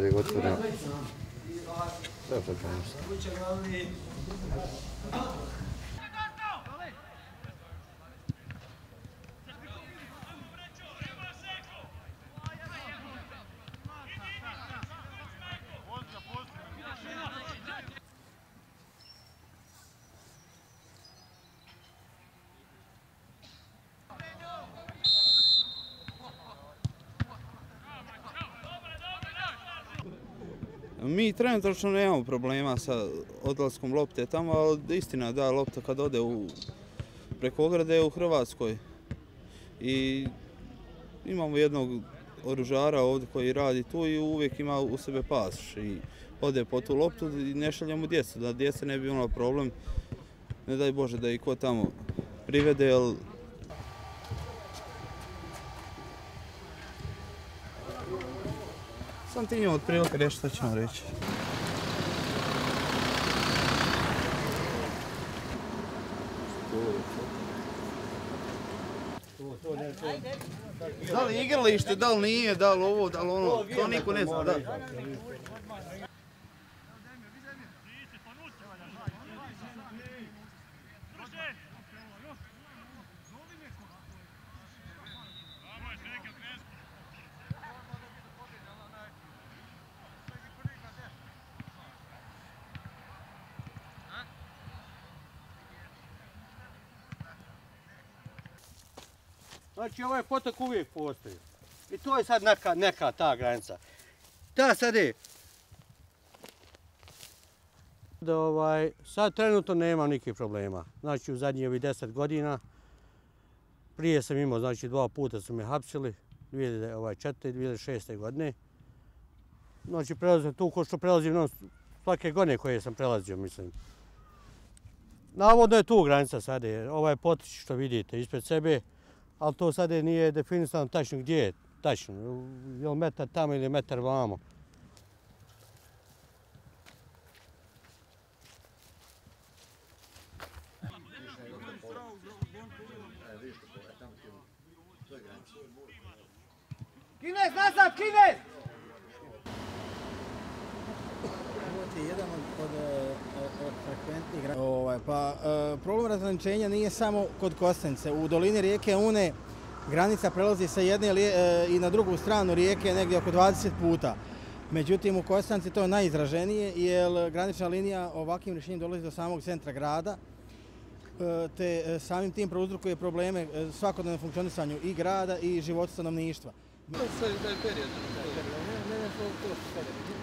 kad je gotovo. Dobro, mi trenutno nemamo problema sa odlaskom lopte tamo, ali istina da lopta kad ode preko ograde u Hrvatskoj. I imamo jednog oružara ovdje koji radi tu i uvijek ima u sebe pasoš i ode po tu loptu i ne šaljamo djecu, da djeca ne bi imala problem, ne daj Bože da i ko tamo privede. Sam ti njima otprilike reći što ćemo reći. Da li igralište, da li nije, da li ovo, da li ono, to niko ne zna. Znači ovaj potok uvijek postoji i to je sad neka ta granica. Ta sad je. Sad trenutno nemam nikih problema. Znači u zadnjih 10 godina, prije sam imao, znači 2 puta su me hapsili, 2004. i 2006. godine. Znači prelazim tu ko što prelazim svake godine koje sam prelazio, mislim. Navodno je tu granica sad je, ovaj potok što vidite ispred sebe. Ali to sad nije definisano tačno gdje je tačno, je li metar tamo ili metar vamo. Kinez, nazad, Kinez! Jedan od frekventnih granica. Problem razgraničenja nije samo kod Kostajnice. U dolini rijeke Une granica prelazi sa jedne i na drugu stranu rijeke negdje oko 20 puta. Međutim, u Kostajnici to je najizraženije jer granična linija ovakvim rješenjem dolazi do samog centra grada te samim tim prouzrokuje probleme svakodnevnom funkcionisanju i grada i životu stanovništva. Taj period? Taj period. Ne, ne, ne, to što sada.